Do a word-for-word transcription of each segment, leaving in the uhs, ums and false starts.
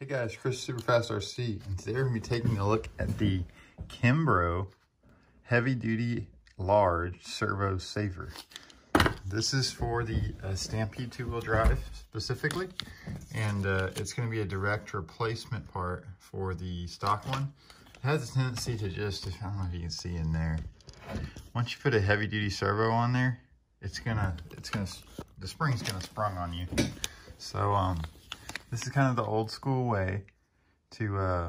Hey guys, Chris SuperFastRC, and today we're going to be taking a look at the Kimbrough Heavy Duty Large Servo Saver. This is for the uh, Stampede two-wheel drive specifically, and uh, it's going to be a direct replacement part for the stock one. It has a tendency to just, I don't know if you can see in there, once you put a heavy duty servo on there, it's going to, it's going to, the spring's going to sprung on you. So, um, this is kind of the old school way to uh,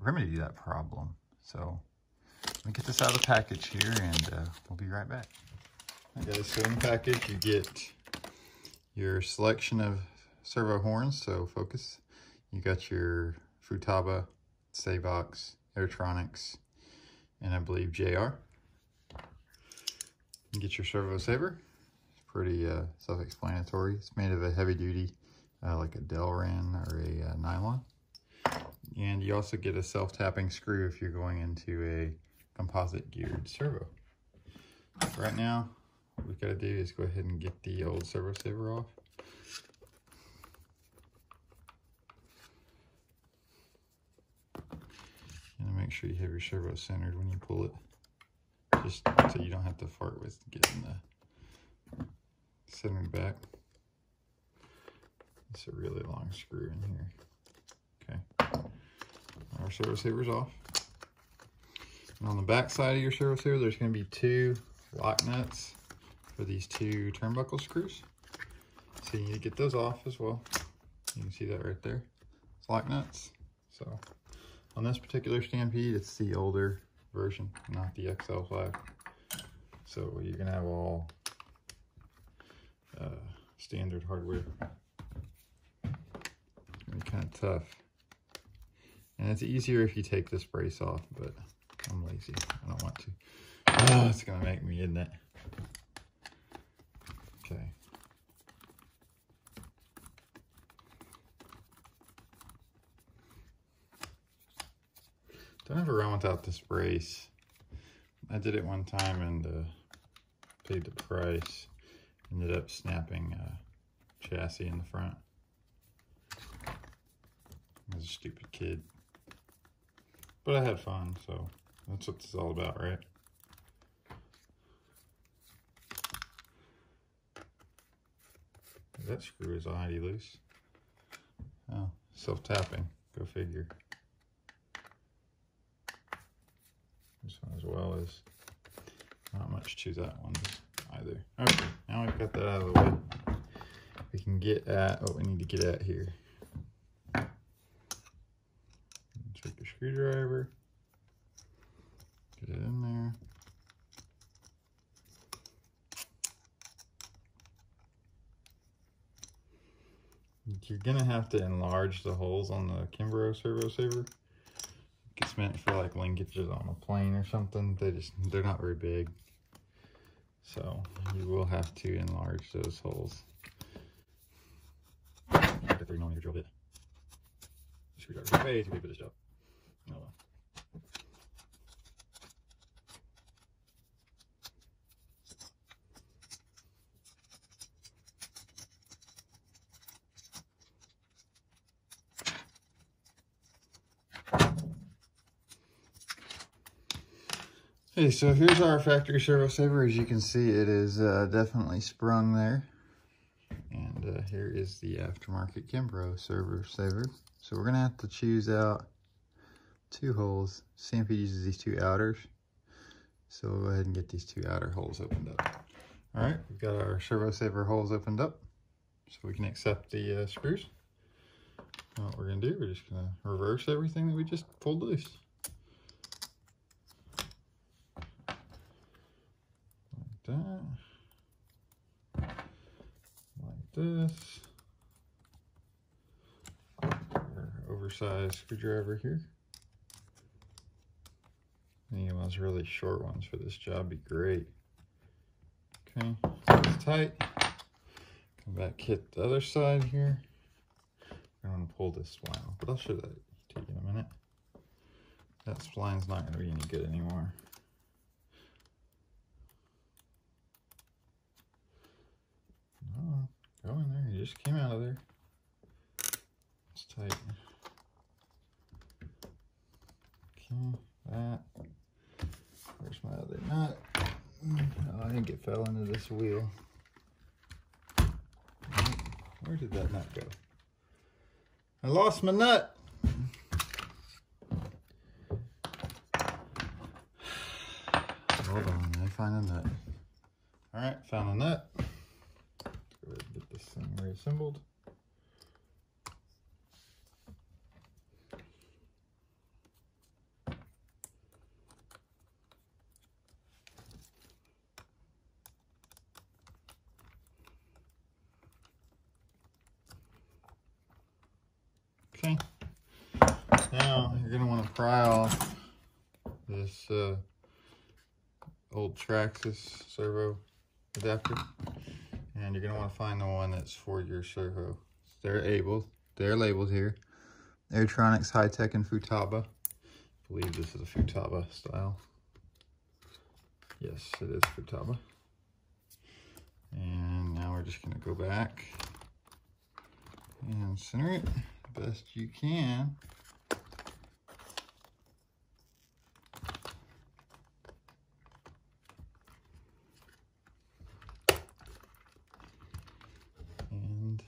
remedy that problem. So let me get this out of the package here and uh, we'll be right back. Okay, so in the package you get your selection of servo horns, so focus. You got your Futaba, Saebox, Airtronics, and I believe J R. You get your servo saver. It's pretty uh, self-explanatory. It's made of a heavy duty Uh, like a Delrin or a uh, nylon. And you also get a self-tapping screw if you're going into a composite geared servo. So right now, what we've got to do is go ahead and get the old servo saver off. And make sure you have your servo centered when you pull it, just so you don't have to fart with getting the centered back. It's a really long screw in here. Okay, our servo saver's off. And on the back side of your servo saver, there's going to be two lock nuts for these two turnbuckle screws. So you need to get those off as well. You can see that right there. It's lock nuts. So on this particular Stampede, it's the older version, not the X L five. So you're going to have all uh, standard hardware. Kind of tough, and it's easier if you take this brace off, but I'm lazy, I don't want to. Oh, it's gonna make me, isn't it? Okay, don't ever run without this brace. I did it one time and uh, paid the price, ended up snapping a chassis in the front. I was a stupid kid, but I had fun, so that's what this is all about, right? That screw is already loose. Oh, self-tapping, go figure. This one as well is not much to that one either. Okay, now we've got that out of the way. We can get at what we need to get at here. Take your screwdriver, get it in there. You're gonna have to enlarge the holes on the Kimbrough servo saver. It's meant for like linkages on a plane or something. They just they're not very big, so you will have to enlarge those holes. Get a three millimeter drill bit. Screwdriver way too big for this job. Oh well. Hey, so here's our factory servo saver. As you can see, it is uh, definitely sprung there. And uh, here is the aftermarket Kimbrough servo saver. So we're going to have to choose out two holes. Stampede uses these two outers, so we'll go ahead and get these two outer holes opened up. All right, we've got our servo saver holes opened up, so we can accept the uh, screws. And what we're going to do, we're just going to reverse everything that we just pulled loose. Like that. Like this. Oversized screwdriver here. Any of those really short ones for this job be great. Okay, it's tight. Come back, hit the other side here. I'm going to pull this spline off, but I'll show that to you in a minute. That spline's not going to be any good anymore. No, go in there. You just came out of there. It's tight. that. Where's my other nut? Oh, I think it fell into this wheel. Where did that nut go? I lost my nut. Hold on, I find a nut. All right, found a nut. Get this thing reassembled. Okay. Now you're gonna want to pry off this uh, old Traxxas servo adapter, and you're gonna want to find the one that's for your servo. They're able, they're labeled here: Airtronics, Hitec, and Futaba. I believe this is a Futaba style. Yes, it is Futaba. And now we're just gonna go back and center it best you can. And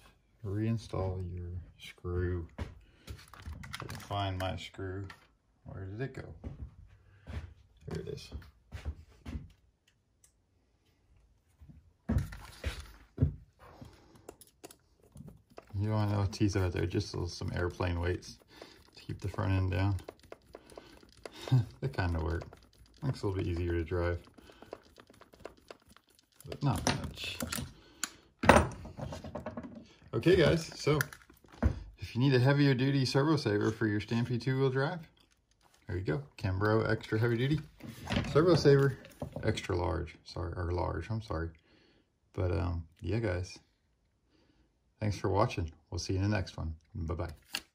reinstall your screw. Find my screw. Where did it go? There it is. You don't know what these are, they're just some airplane weights to keep the front end down. They kind of work. Makes it a little bit easier to drive. But not much. Okay guys, so if you need a heavier duty servo saver for your Stampede two wheel drive, there you go. Kimbrough extra heavy duty servo saver, extra large, sorry, or large, I'm sorry. But um, yeah guys. Thanks for watching. We'll see you in the next one. Bye-bye.